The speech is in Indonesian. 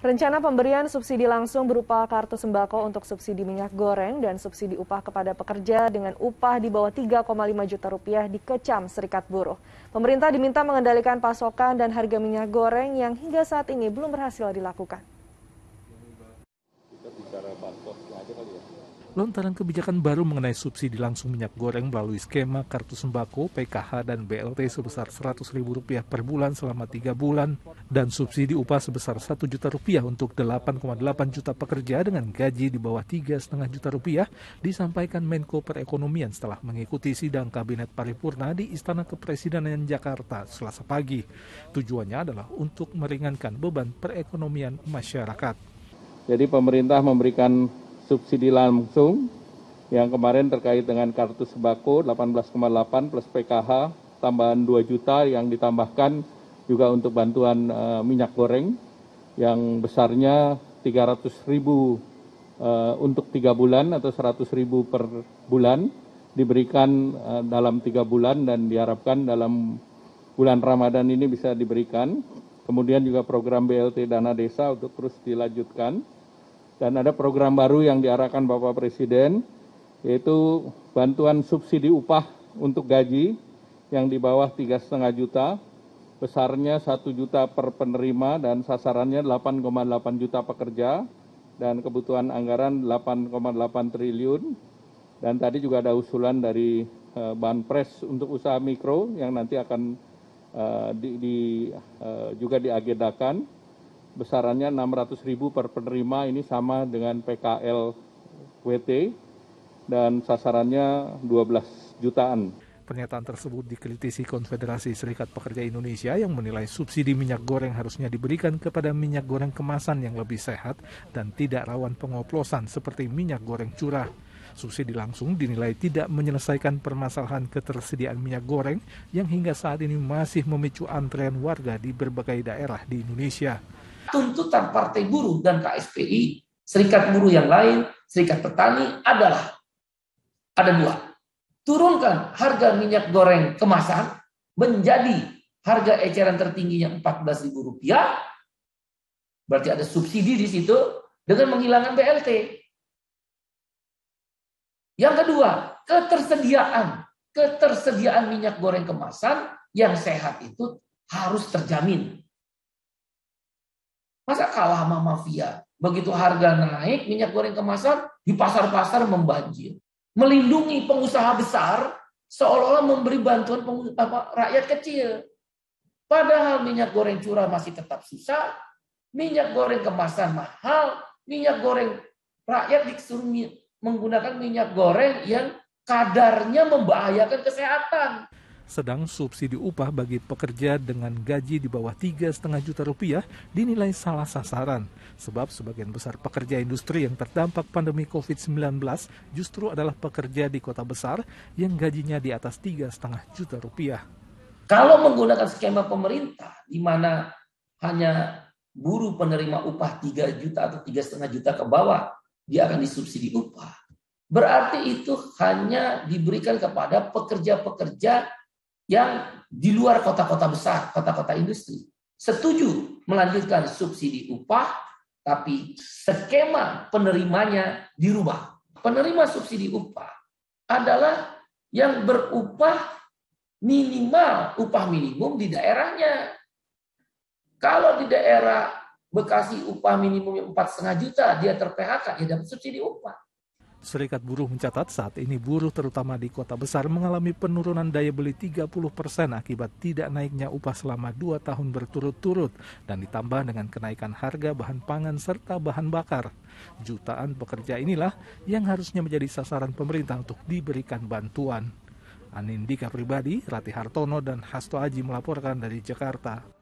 Rencana pemberian subsidi langsung berupa kartu sembako untuk subsidi minyak goreng dan subsidi upah kepada pekerja dengan upah di bawah 3,5 juta rupiah dikecam Serikat Buruh. Pemerintah diminta mengendalikan pasokan dan harga minyak goreng yang hingga saat ini belum berhasil dilakukan. Lontaran kebijakan baru mengenai subsidi langsung minyak goreng melalui skema kartu sembako, PKH, dan BLT sebesar Rp100.000 per bulan selama 3 bulan, dan subsidi upah sebesar Rp1 juta untuk 8,8 juta pekerja dengan gaji di bawah Rp3,5 juta disampaikan Menko Perekonomian setelah mengikuti sidang Kabinet Paripurna di Istana Kepresidenan Jakarta Selasa pagi. Tujuannya adalah untuk meringankan beban perekonomian masyarakat. Jadi pemerintah memberikan subsidi langsung yang kemarin terkait dengan kartu sembako 18,8 plus PKH tambahan 2 juta yang ditambahkan juga untuk bantuan minyak goreng yang besarnya 300.000 untuk 3 bulan atau 100.000 per bulan diberikan dalam 3 bulan dan diharapkan dalam bulan Ramadan ini bisa diberikan. Kemudian juga program BLT Dana Desa untuk terus dilanjutkan. Dan ada program baru yang diarahkan Bapak Presiden, yaitu bantuan subsidi upah untuk gaji yang di bawah 3,5 juta, besarnya 1 juta per penerima dan sasarannya 8,8 juta pekerja, dan kebutuhan anggaran 8,8 triliun. Dan tadi juga ada usulan dari Banpres untuk usaha mikro yang nanti akan juga diagendakan. Besarannya 600.000 per penerima, ini sama dengan PKL WT dan sasarannya 12 jutaan. Pernyataan tersebut dikritisi Konfederasi Serikat Pekerja Indonesia yang menilai subsidi minyak goreng harusnya diberikan kepada minyak goreng kemasan yang lebih sehat dan tidak rawan pengoplosan seperti minyak goreng curah. Subsidi langsung dinilai tidak menyelesaikan permasalahan ketersediaan minyak goreng yang hingga saat ini masih memicu antrean warga di berbagai daerah di Indonesia. Tuntutan Partai Buruh dan KSPI, Serikat Buruh yang lain, Serikat Petani adalah ada dua. Turunkan harga minyak goreng kemasan menjadi harga eceran tertingginya Rp14.000, berarti ada subsidi di situ dengan menghilangkan BLT. Yang kedua, ketersediaan minyak goreng kemasan yang sehat itu harus terjamin. Masa kalah sama mafia? Begitu harga naik, minyak goreng kemasan di pasar-pasar membanjir. Melindungi pengusaha besar seolah-olah memberi bantuan rakyat kecil. Padahal minyak goreng curah masih tetap susah, minyak goreng kemasan mahal, minyak goreng rakyat disuruh menggunakan minyak goreng yang kadarnya membahayakan kesehatan. Sedang subsidi upah bagi pekerja dengan gaji di bawah Rp3,5 juta dinilai salah sasaran. Sebab sebagian besar pekerja industri yang terdampak pandemi COVID-19 justru adalah pekerja di kota besar yang gajinya di atas Rp3,5 juta. Kalau menggunakan skema pemerintah di mana hanya buruh penerima upah 3 juta atau 3,5 juta ke bawah, dia akan disubsidi upah. Berarti itu hanya diberikan kepada pekerja-pekerja yang di luar kota-kota besar, kota-kota industri. Setuju melanjutkan subsidi upah, tapi skema penerimanya dirubah. Penerima subsidi upah adalah yang berupah minimal, upah minimum di daerahnya. Kalau di daerah Bekasi upah minimumnya 4,5 juta, dia ter-PHK, dia dapat subsidi upah. Serikat Buruh mencatat saat ini buruh terutama di kota besar mengalami penurunan daya beli 30% akibat tidak naiknya upah selama 2 tahun berturut-turut dan ditambah dengan kenaikan harga bahan pangan serta bahan bakar. Jutaan pekerja inilah yang harusnya menjadi sasaran pemerintah untuk diberikan bantuan. Anindika Pribadi, Rati Hartono, dan Hasto Aji melaporkan dari Jakarta.